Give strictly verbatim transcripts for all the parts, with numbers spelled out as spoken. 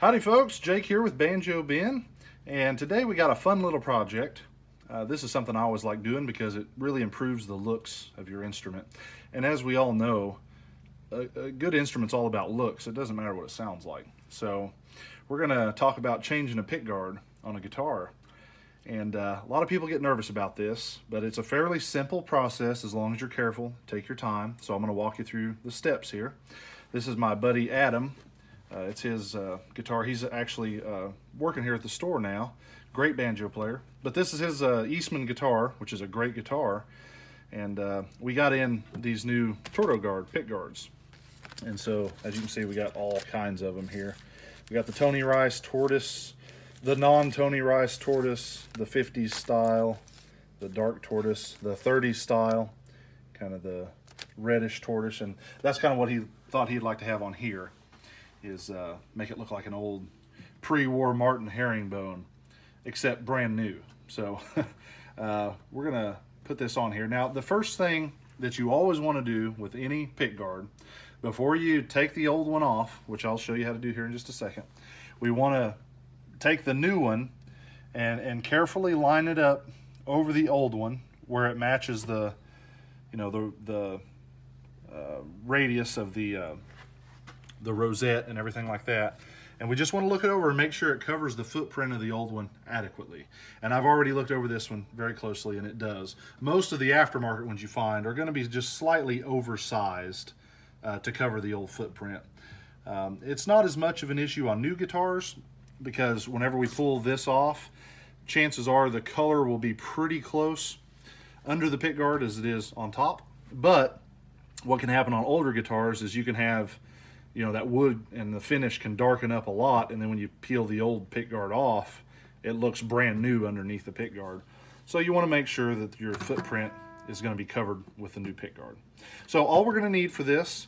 Howdy folks, Jake here with Banjo Ben, and today we got a fun little project. Uh, this is something I always like doing because it really improves the looks of your instrument. And as we all know, a, a good instrument's all about looks. It doesn't matter what it sounds like. So we're going to talk about changing a pickguard on a guitar. And uh, a lot of people get nervous about this, but it's a fairly simple process as long as you're careful, take your time. So I'm going to walk you through the steps here. This is my buddy Adam. Uh, it's his uh, guitar. He's actually uh, working here at the store now. Great banjo player. But this is his uh, Eastman guitar, which is a great guitar. And uh, we got in these new Torto Guard pick guards. And so, as you can see, we got all kinds of them here. We got the Tony Rice Tortoise, the non-Tony Rice Tortoise, the fifties style, the dark tortoise, the thirties style, kind of the reddish tortoise. And that's kind of what he thought he'd like to have on here. Is uh, make it look like an old pre-war Martin herringbone, except brand new. So uh, we're gonna put this on here. Now, the first thing that you always wanna do with any pickguard, before you take the old one off, which I'll show you how to do here in just a second, we wanna take the new one and, and carefully line it up over the old one where it matches the, you know, the, the uh, radius of the, uh, the rosette and everything like that. And we just want to look it over and make sure it covers the footprint of the old one adequately. And I've already looked over this one very closely, and it does. Most of the aftermarket ones you find are going to be just slightly oversized uh, to cover the old footprint. Um, it's not as much of an issue on new guitars because whenever we pull this off, chances are the color will be pretty close under the pickguard as it is on top. But what can happen on older guitars is you can have, you know, that wood and the finish can darken up a lot, and then when you peel the old pickguard off, it looks brand new underneath the pickguard. So you want to make sure that your footprint is going to be covered with the new pickguard. So all we're going to need for this,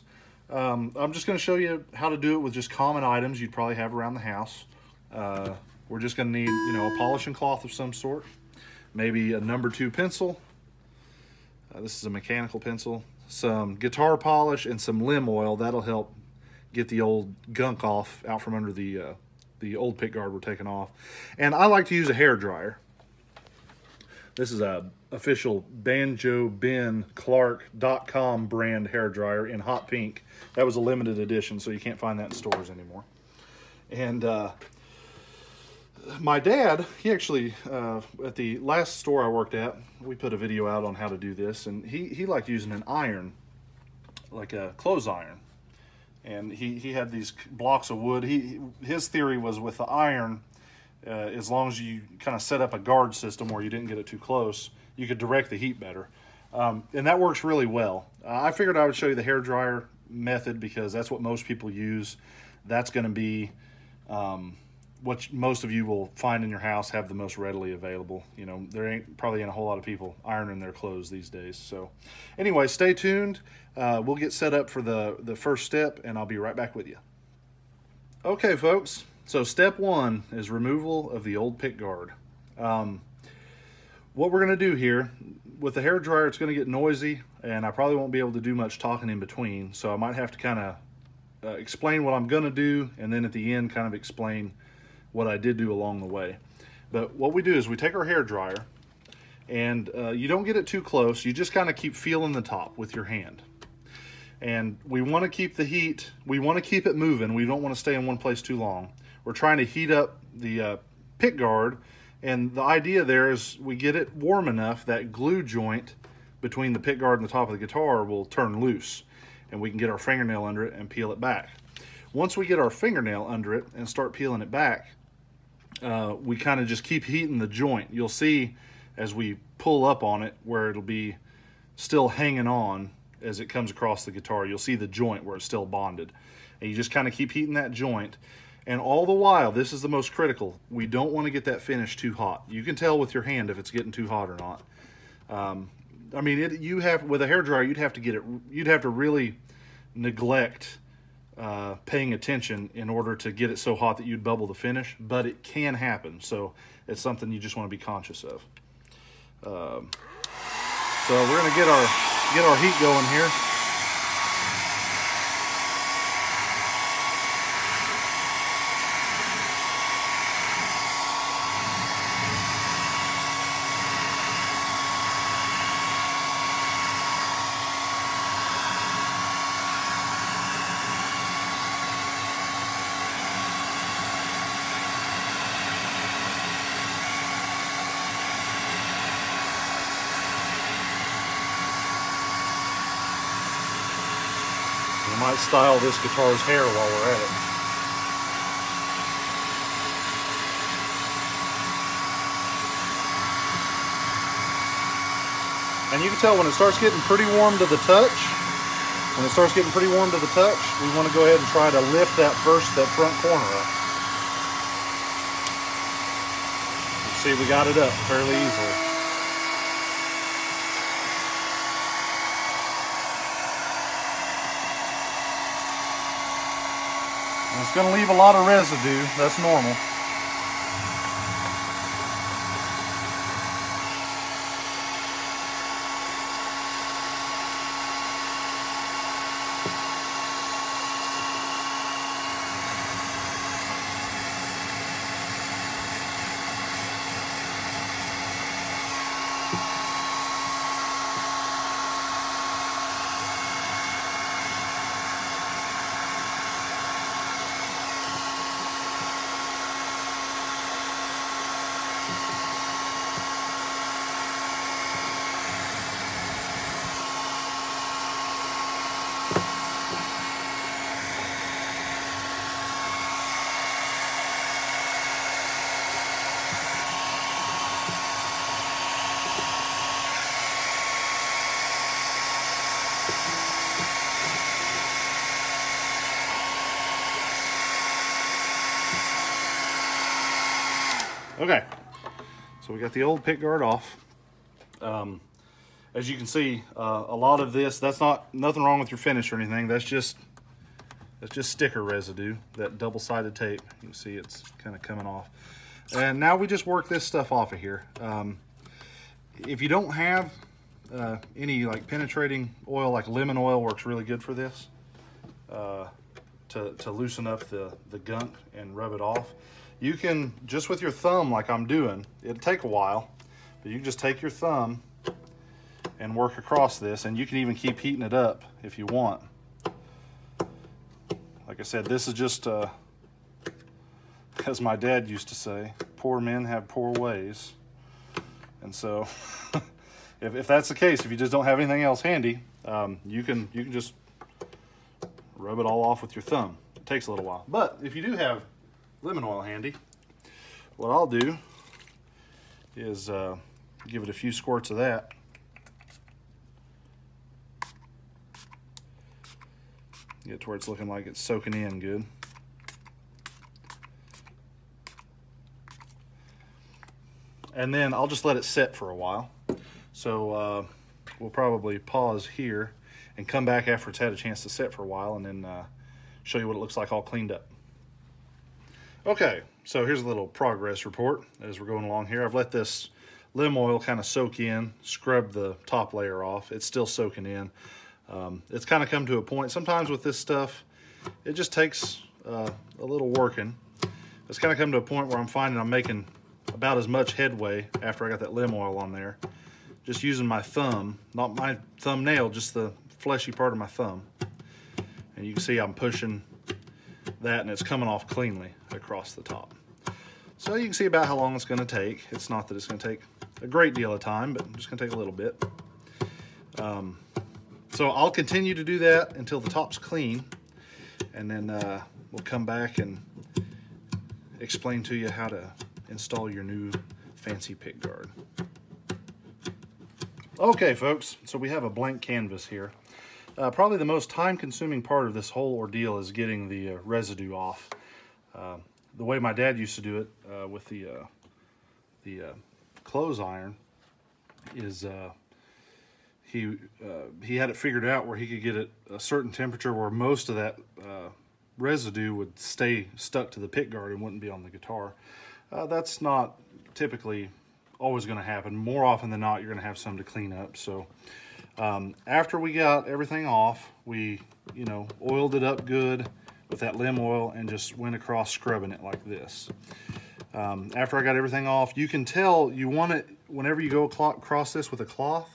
um, I'm just going to show you how to do it with just common items you'd probably have around the house. Uh, we're just going to need, you know, a polishing cloth of some sort, maybe a number two pencil. Uh, this is a mechanical pencil, some guitar polish, and some lim oil. That'll help get the old gunk off out from under the uh, the old pickguard we're taking off. And I like to use a hair dryer. This is a official Banjo Ben Clark .com brand hair dryer in hot pink. That was a limited edition, so you can't find that in stores anymore. And uh, my dad, he actually uh, at the last store I worked at, we put a video out on how to do this, and he he liked using an iron, like a clothes iron. And he, he had these blocks of wood. He His theory was with the iron, uh, as long as you kind of set up a guard system where you didn't get it too close, you could direct the heat better. Um, and that works really well. Uh, I figured I would show you the hairdryer method because that's what most people use. That's going to be um, what most of you will find in your house, have the most readily available. You know, there ain't probably ain't a whole lot of people ironing their clothes these days. So anyway, stay tuned. Uh, we'll get set up for the, the first step, and I'll be right back with you. Okay, folks. So step one is removal of the old pickguard. Um, what we're going to do here, with the hairdryer, it's going to get noisy, and I probably won't be able to do much talking in between. So I might have to kind of uh, explain what I'm going to do, and then at the end kind of explain what I did do along the way. But what we do is we take our hair dryer, and uh, you don't get it too close. You just kind of keep feeling the top with your hand. And we want to keep the heat, we want to keep it moving. We don't want to stay in one place too long. We're trying to heat up the uh, pickguard, and the idea there is we get it warm enough that glue joint between the pickguard and the top of the guitar will turn loose, and we can get our fingernail under it and peel it back. Once we get our fingernail under it and start peeling it back, Uh, we kind of just keep heating the joint. You'll see as we pull up on it where it'll be still hanging on as it comes across the guitar. You'll see the joint where it's still bonded. And you just kind of keep heating that joint. And all the while, this is the most critical, we don't want to get that finish too hot. You can tell with your hand if it's getting too hot or not. Um, I mean, it, you have with a hairdryer, you'd have to get it, you'd have to really neglect Uh, paying attention in order to get it so hot that you'd bubble the finish, but it can happen, so it's something you just want to be conscious of. Um, so we're going to get our get our heat going here. might style this guitar's hair while we're at it. And you can tell when it starts getting pretty warm to the touch, when it starts getting pretty warm to the touch, we want to go ahead and try to lift that first, that front corner up. You see, we got it up fairly easily. And it's going to leave a lot of residue, that's normal. Okay, so we got the old pickguard off. Um, as you can see, uh, a lot of this, that's not, nothing wrong with your finish or anything. That's just, that's just sticker residue, that double-sided tape. You can see it's kind of coming off. And now we just work this stuff off of here. Um, if you don't have uh, any like penetrating oil, like lemon oil works really good for this, uh, to, to loosen up the, the gunk and rub it off. You can, just with your thumb like I'm doing, it'll take a while, but you can just take your thumb and work across this, and you can even keep heating it up if you want. Like I said, this is just, uh, as my dad used to say, poor men have poor ways. And so, if, if that's the case, if you just don't have anything else handy, um, you can, you can just rub it all off with your thumb. It takes a little while, but if you do have lemon oil handy, what I'll do is uh, give it a few squirts of that, get to where it's looking like it's soaking in good. And then I'll just let it set for a while. So uh, we'll probably pause here and come back after it's had a chance to set for a while, and then uh, show you what it looks like all cleaned up. Okay, so here's a little progress report as we're going along here. I've let this lemon oil kind of soak in, scrub the top layer off. It's still soaking in. Um, it's kind of come to a point. Sometimes with this stuff, it just takes uh, a little working. It's kind of come to a point where I'm finding I'm making about as much headway after I got that lemon oil on there. Just using my thumb, not my thumbnail, just the fleshy part of my thumb. And you can see I'm pushing that, and it's coming off cleanly across the top. So you can see about how long it's going to take. It's not that it's going to take a great deal of time, but I'm just going to take a little bit. Um, so I'll continue to do that until the top's clean, and then uh, we'll come back and explain to you how to install your new fancy pickguard. Okay, folks, so we have a blank canvas here. Uh, probably the most time-consuming part of this whole ordeal is getting the uh, residue off. Uh, the way my dad used to do it uh, with the uh, the uh, clothes iron is uh, he uh, he had it figured out where he could get it a certain temperature where most of that uh, residue would stay stuck to the pickguard and wouldn't be on the guitar. Uh, that's not typically always going to happen. More often than not, you're going to have some to clean up. So. Um, after we got everything off, we, you know, oiled it up good with that lemon oil and just went across scrubbing it like this. Um, after I got everything off, you can tell you want it, whenever you go across this with a cloth,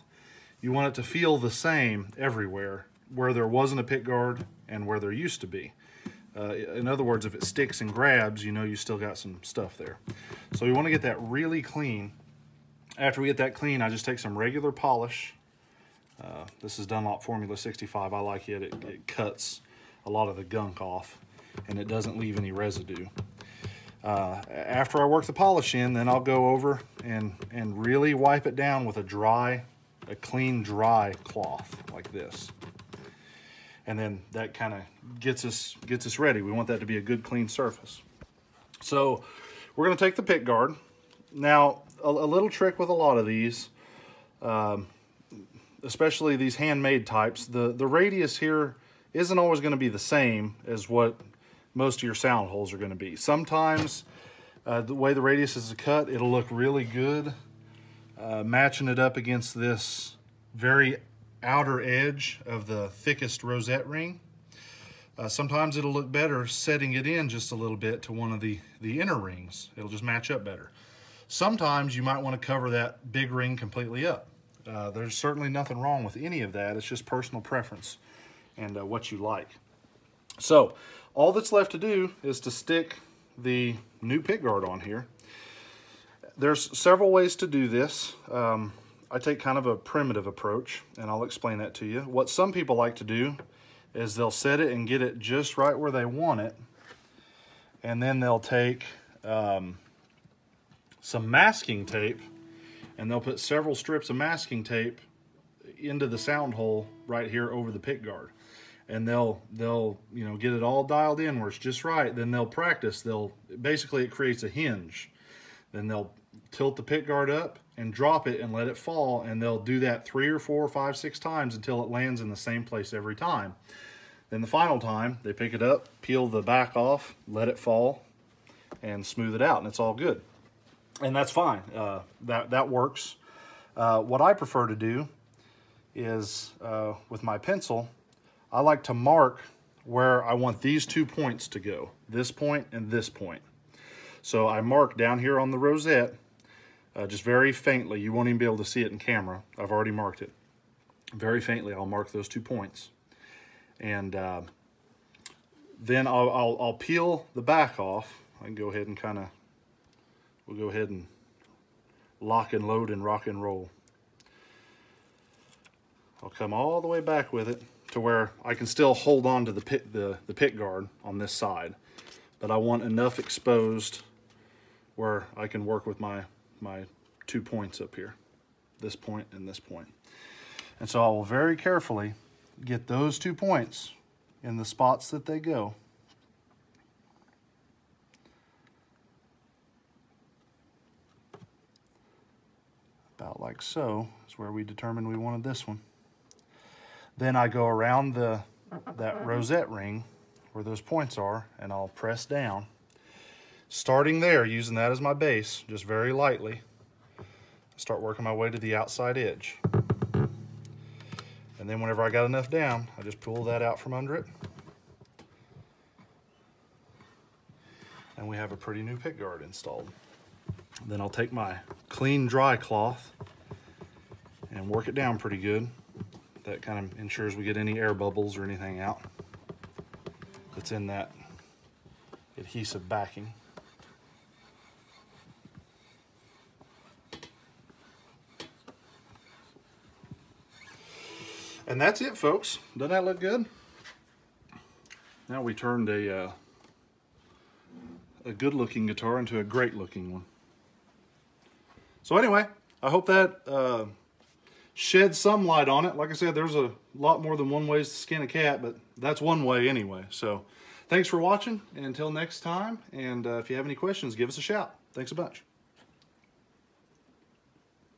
you want it to feel the same everywhere where there wasn't a pickguard and where there used to be. Uh, in other words, if it sticks and grabs, you know you still got some stuff there. So you want to get that really clean. After we get that clean, I just take some regular polish. Uh, this is Dunlop Formula sixty-five. I like it. It, it cuts a lot of the gunk off and it doesn't leave any residue. Uh, after I work the polish in, then I'll go over and, and really wipe it down with a dry, a clean, dry cloth like this. And then that kind of gets us, gets us ready. We want that to be a good, clean surface. So we're going to take the pick guard. Now, a, a little trick with a lot of these, um, especially these handmade types, the, the radius here isn't always going to be the same as what most of your sound holes are going to be. Sometimes uh, the way the radius is cut, it'll look really good uh, matching it up against this very outer edge of the thickest rosette ring. Uh, sometimes it'll look better setting it in just a little bit to one of the, the inner rings. It'll just match up better. Sometimes you might want to cover that big ring completely up. Uh, there's certainly nothing wrong with any of that. It's just personal preference and uh, what you like. So all that's left to do is to stick the new pickguard on here. There's several ways to do this. Um, I take kind of a primitive approach, and I'll explain that to you. What some people like to do is they'll set it and get it just right where they want it, and then they'll take um, some masking tape, and they'll put several strips of masking tape into the sound hole right here over the pickguard. And they'll, they'll, you know, get it all dialed in where it's just right. Then they'll practice. They'll, basically it creates a hinge. Then they'll tilt the pickguard up and drop it and let it fall. And they'll do that three or four or five, six times until it lands in the same place every time. Then the final time, they pick it up, peel the back off, let it fall, and smooth it out. And it's all good. And that's fine. Uh, that, that works. Uh, what I prefer to do is uh, with my pencil, I like to mark where I want these two points to go, this point and this point. So I mark down here on the rosette, uh, just very faintly. You won't even be able to see it in camera. I've already marked it. Very faintly, I'll mark those two points. And uh, then I'll, I'll, I'll peel the back off. I can go ahead and kind of, we'll go ahead and lock and load and rock and roll. I'll come all the way back with it to where I can still hold on to the pick, the, the pick guard on this side, but I want enough exposed where I can work with my, my two points up here, this point and this point. And so I will very carefully get those two points in the spots that they go. About like so is where we determined we wanted this one. Then I go around the, that rosette ring where those points are, and I'll press down. Starting there, using that as my base, just very lightly, I start working my way to the outside edge. And then whenever I got enough down, I just pull that out from under it. And we have a pretty new pickguard installed. Then I'll take my clean, dry cloth and work it down pretty good. That kind of ensures we get any air bubbles or anything out that's in that adhesive backing. And that's it, folks. Doesn't that look good? Now we turned a, uh, a good-looking guitar into a great-looking one. So anyway, I hope that... Uh, shed some light on it. Like I said, there's a lot more than one ways to skin a cat, but that's one way anyway. So thanks for watching, and until next time, and uh, if you have any questions, give us a shout. Thanks a bunch.